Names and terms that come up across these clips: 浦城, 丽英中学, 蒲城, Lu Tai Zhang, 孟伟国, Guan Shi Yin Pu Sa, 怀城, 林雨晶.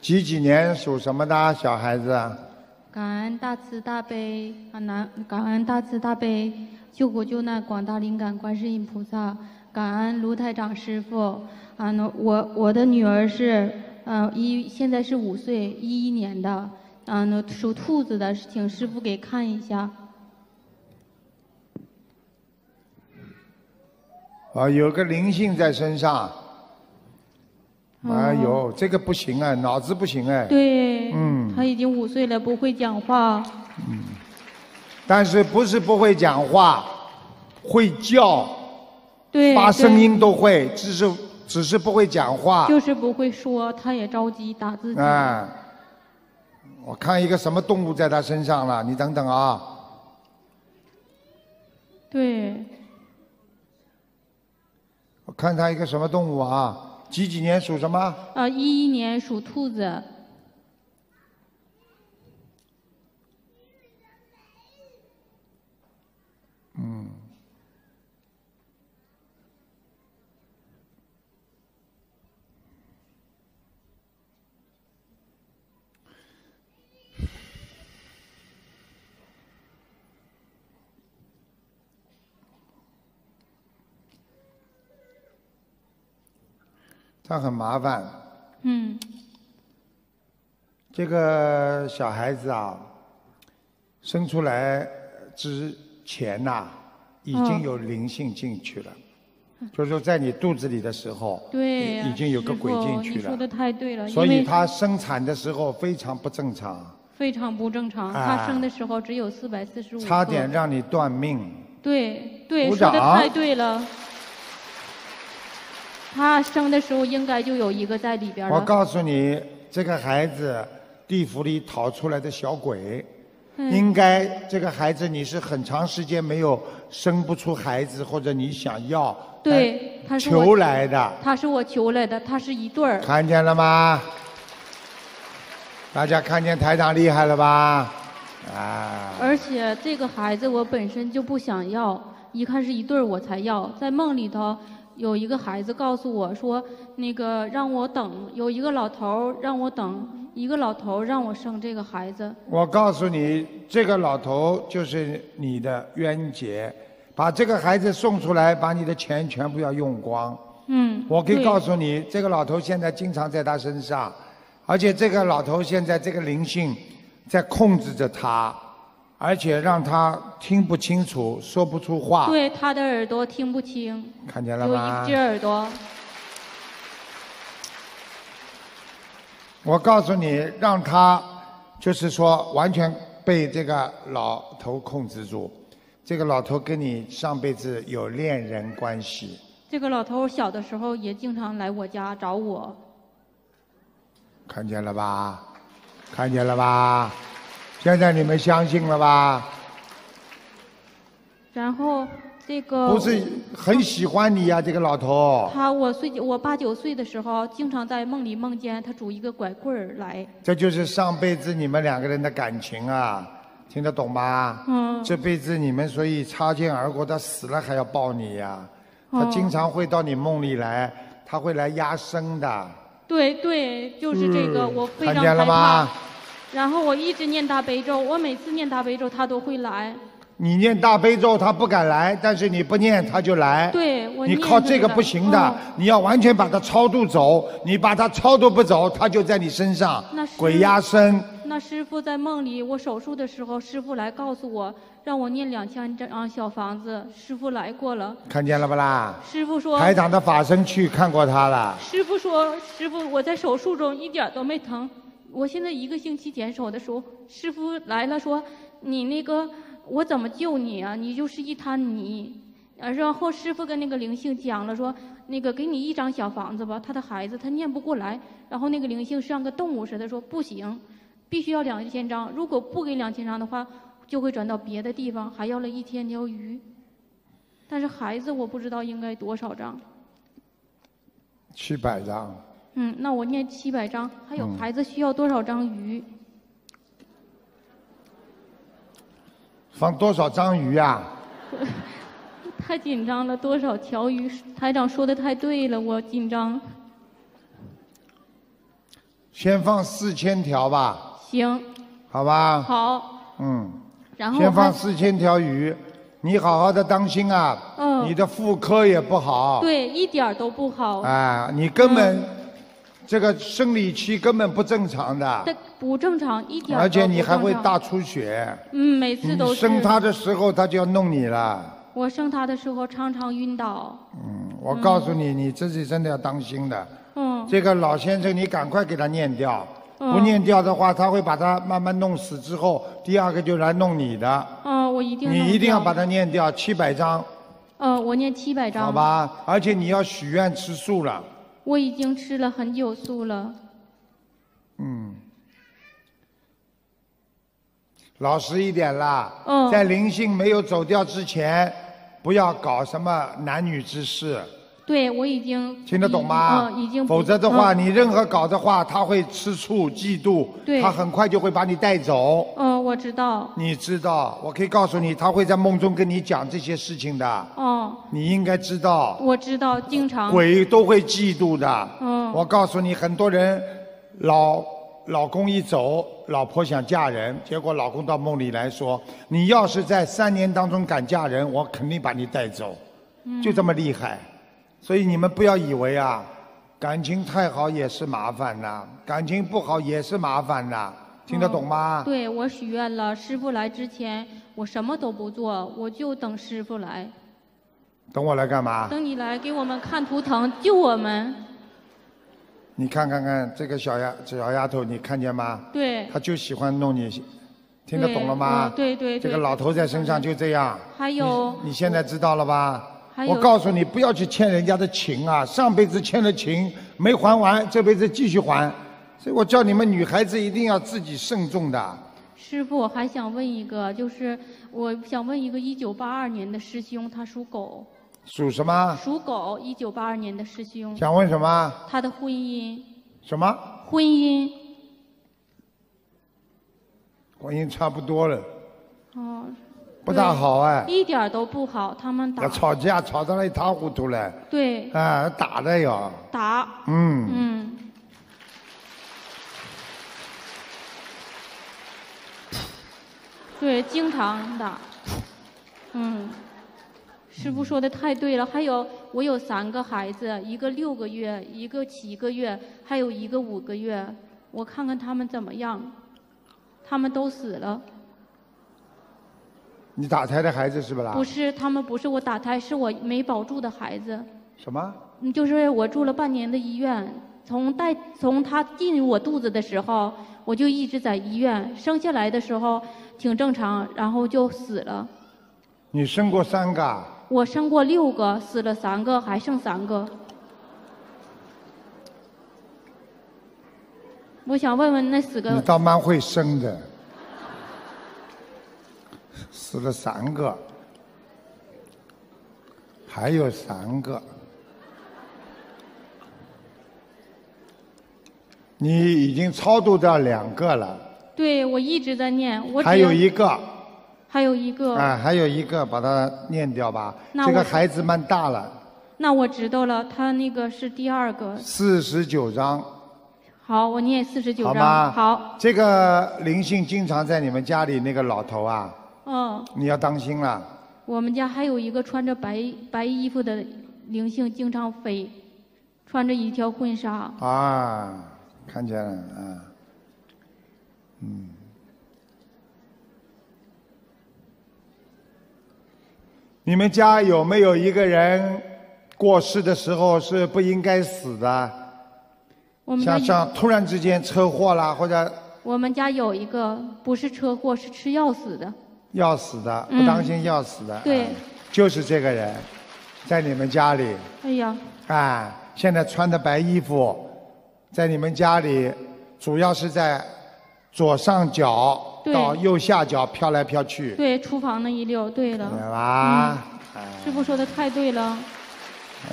几几年属什么的小孩子？感恩大慈大悲感恩大慈大悲救苦救难广大灵感观世音菩萨，感恩卢台长师父。我的女儿是现在是5岁，11年的，属兔子的，请师父给看一下。啊，有个灵性在身上。哎呦，这个不行啊，脑子不行哎。对。嗯。他已经5岁了，不会讲话。嗯。但是不是不会讲话，会叫，对，发声音都会，只是不会讲话。就是不会说，他也着急打自己。哎。我看一个什么动物在他身上了，你等等啊。对。我看他一个什么动物啊？几年属什么？11年属兔子。嗯。他很麻烦。嗯。这个小孩子啊，生出来之前呐，已经有灵性进去了，就是说在你肚子里的时候，对，已经有个鬼进去了。你说的太对了。所以他生产的时候非常不正常。非常不正常，他生的时候只有445克。差点让你断命。对对，说的太对了。 他生的时候应该就有一个在里边了。我告诉你，这个孩子地府里逃出来的小鬼，应该这个孩子你是很长时间没有生不出孩子，或者你想要对，他是求来的。他是我求来的，他是一对儿。看见了吗？大家看见台长厉害了吧？啊！而且这个孩子我本身就不想要，一看是一对儿我才要，在梦里头。 有一个孩子告诉我说，那个让我等，有一个老头让我等，一个老头让我生这个孩子。我告诉你，这个老头就是你的冤结，把这个孩子送出来，把你的钱全部要用光。嗯。我可以告诉你，这个老头现在经常在他身上，而且这个老头现在这个灵性在控制着他。 而且让他听不清楚，说不出话。对，他的耳朵听不清。看见了吗？有一只耳朵。我告诉你，让他就是说完全被这个老头控制住。这个老头跟你上辈子有恋人关系。这个老头小的时候也经常来我家找我。看见了吧？看见了吧？ 现在你们相信了吧？然后这个不是很喜欢你呀、啊，这个老头。我8、9岁的时候，经常在梦里梦见他拄一个拐棍儿来。这就是上辈子你们两个人的感情啊，听得懂吗？嗯。这辈子你们所以擦肩而过，他死了还要抱你呀、啊。嗯、他经常会到你梦里来，他会来压生的。对对，就是这个，我非常害怕。看见了吗？ 然后我一直念大悲咒，我每次念大悲咒，他都会来。你念大悲咒，他不敢来，但是你不念，他就来。对，我念。你靠这个不行的，你要完全把他超度走。你把他超度不走，他就在你身上鬼压身。那师父在梦里，我手术的时候，师父来告诉我，让我念2000张小房子。师父来过了。看见了不啦？师父说。台长的法身去看过他了。师父说，师父，我在手术中一点都没疼。 我现在1个星期减手的时候，师傅来了说：“你那个我怎么救你啊？你就是一滩泥。”然后师傅跟那个灵性讲了说：“那个给你1张小房子吧。”他的孩子他念不过来，然后那个灵性像个动物似的说：“不行，必须要2000张。如果不给2000张的话，就会转到别的地方。”还要了1000条鱼，但是孩子我不知道应该多少张。700张。 嗯，那我念700张，还有孩子需要多少张鱼？放多少张鱼啊？太紧张了，多少条鱼？台长说的太对了，我紧张。先放4000条吧。行。好吧。好。嗯。然后先放4000条鱼，你好好的当心啊。嗯。你的妇科也不好。对，一点都不好。啊，你根本、这个生理期根本不正常的。不正常，一点都不正常。而且你还会大出血。嗯，每次都是。你生他的时候，他就要弄你了。 我生他的时候常常晕倒。嗯，我告诉你，你自己真的要当心的。嗯。这个老先生，你赶快给他念掉。嗯。不念掉的话，他会把他慢慢弄死，之后第二个就来弄你的。嗯，我一定。你一定要把它念掉，700张。嗯，我念700张。好吧，而且你要许愿吃素了。我已经吃了很久素了。嗯。 老实一点啦，在灵性没有走掉之前，不要搞什么男女之事。对，我已经听得懂吗？已经。否则的话，你任何搞的话，他会吃醋、嫉妒，他很快就会把你带走。嗯，我知道。你知道，我可以告诉你，他会在梦中跟你讲这些事情的。哦。你应该知道。我知道，经常。鬼都会嫉妒的。嗯。我告诉你，很多人老公一走，老婆想嫁人，结果老公到梦里来说：“你要是在3年当中敢嫁人，我肯定把你带走。”就这么厉害。所以你们不要以为啊，感情太好也是麻烦呐，感情不好也是麻烦呐，听得懂吗？对，我许愿了，师父来之前我什么都不做，我就等师父来。等我来干嘛？等你来给我们看图腾，救我们。 你看这个小丫头，你看见吗？对。她就喜欢弄你，听得懂了吗？对对对。这个老头在身上就这样。还有。你现在知道了吧？还有。我告诉你，不要去欠人家的情啊！上辈子欠了情没还完，这辈子继续还。所以我叫你们女孩子一定要自己慎重的。师父，我还想问一个，就是我想问一个1982年的师兄，他属狗。 属什么？属狗，1982年的师兄。想问什么？他的婚姻。什么？婚姻。婚姻差不多了。哦。不大好哎。一点都不好，他们打。吵架吵得一塌糊涂了。对。啊，打的呀。打。嗯。嗯。对，经常打。嗯。 师父说的太对了，还有我有3个孩子，一个6个月，一个7个月，还有一个5个月，我看看他们怎么样，他们都死了。你打胎的孩子是不啦？不是，他们不是我打胎，是我没保住的孩子。什么？就是我住了半年的医院，从他进我肚子的时候，我就一直在医院，生下来的时候挺正常，然后就死了。你生过3个？ 我生过6个，死了3个，还剩3个。我想问问那4个。你倒蛮会生的。死了3个，还有3个。你已经超度掉2个了。对，我一直在念。我还有1个。 还有1个啊，还有1个，把它念掉吧。这个孩子蛮大了。那我知道了，他那个是第2个。49章。好，我念49章。好吗？好。这个灵性经常在你们家里那个老头啊。嗯。你要当心了。我们家还有一个穿着白衣服的灵性，经常飞，穿着一条婚纱。啊，看见了啊，嗯。 你们家有没有一个人过世的时候是不应该死的？像突然之间车祸啦，或者我们家有一个不是车祸，是吃药死的。药死的，不当心药死的。对、就是这个人，在你们家里。哎呀！啊，现在穿的白衣服，在你们家里，主要是在左上角。 到右下角飘来飘去。对，厨房那一溜，对了。对吧？师父说的太对了。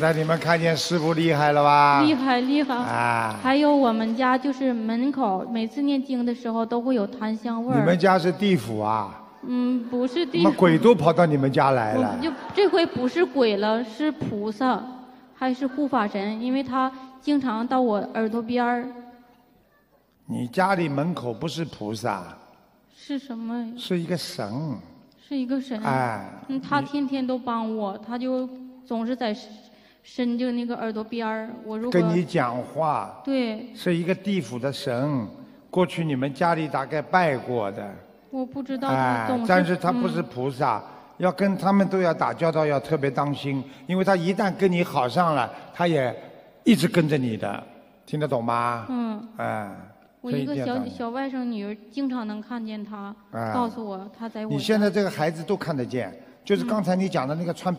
那你们看见师父厉害了吧？厉害厉害。啊！还有我们家就是门口，每次念经的时候都会有檀香味儿。你们家是地府啊？嗯，不是地府。那鬼都跑到你们家来了。就这回不是鬼了，是菩萨，还是护法神？因为他经常到我耳朵边儿。你家里门口不是菩萨，是什么？是一个神。是一个神。哎，他天天都帮我，他就总是在伸着那个耳朵边儿。我如果跟你讲话，对，是一个地府的神。过去你们家里大概拜过的。我不知道。哎，但是他不是菩萨。要跟他们都要打交道，要特别当心，因为他一旦跟你好上了，他也一直跟着你的，听得懂吗？嗯。哎。我一个小外甥女儿经常能看见他，告诉我他在我。你现在这个孩子都看得见，就是刚才你讲的那个穿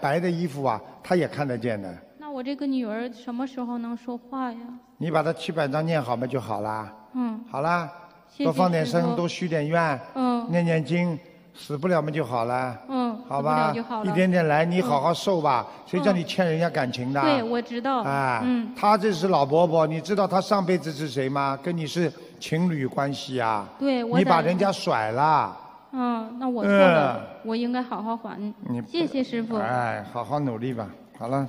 白的衣服啊，他也看得见的。那我这个女儿什么时候能说话呀？你把她700章念好嘛就好啦。嗯。好啦，多放点生，多许点愿，念念经。死不了嘛就好了，好吧，一点点来，你好好受吧，谁叫你欠人家感情的？对，我知道。哎，他这是老伯伯，你知道他上辈子是谁吗？跟你是情侣关系啊。对，我。你把人家甩了。嗯，那我错了，我应该好好还。谢谢师父。哎，好好努力吧，好了。